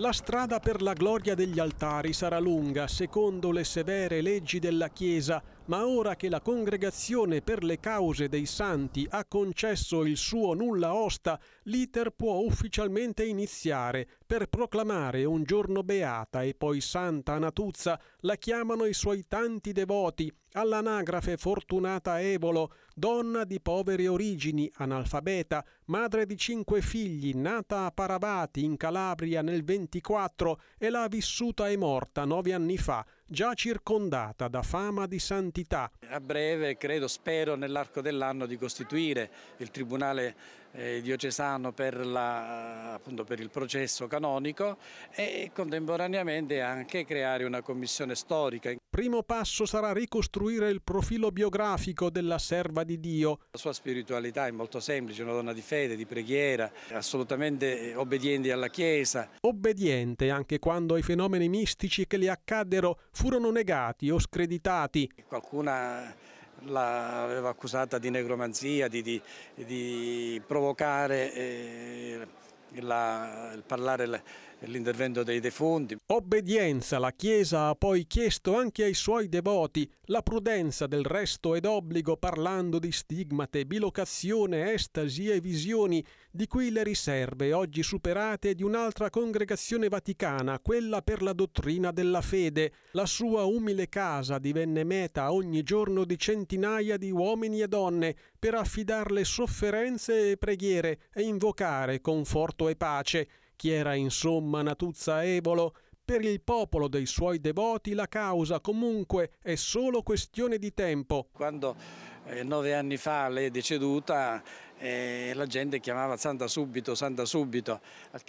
La strada per la gloria degli altari sarà lunga, secondo le severe leggi della Chiesa, ma ora che la Congregazione per le cause dei Santi ha concesso il suo nulla osta, l'iter può ufficialmente iniziare. Per proclamare un giorno beata e poi santa Natuzza, la chiamano i suoi tanti devoti, all'anagrafe Fortunata Evolo, donna di povere origini, analfabeta, madre di 5 figli, nata a Paravati in Calabria nel 24 e l'ha vissuta e morta 9 anni fa, già circondata da fama di santità. A breve, spero nell'arco dell'anno di costituire il Tribunale diocesano per il processo canonico e contemporaneamente anche creare una commissione storica. Primo passo sarà ricostruire il profilo biografico della serva di Dio. La sua spiritualità è molto semplice, una donna di fede, di preghiera, assolutamente obbediente alla Chiesa. Obbediente anche quando i fenomeni mistici che le accaddero furono negati o screditati. Qualcuna l'aveva accusata di negromanzia, di provocare l'intervento dei defunti. Obbedienza, la Chiesa ha poi chiesto anche ai suoi devoti. La prudenza del resto è d'obbligo, parlando di stigmate, bilocazione, estasi e visioni, di cui le riserve oggi superate di un'altra congregazione vaticana, quella per la dottrina della fede. La sua umile casa divenne meta ogni giorno di centinaia di uomini e donne per affidarle sofferenze e preghiere e invocare conforto e pace. Chi era insomma Natuzza Evolo? Per il popolo dei suoi devoti la causa comunque è solo questione di tempo. Quando 9 anni fa lei è deceduta, la gente chiamava Santa subito,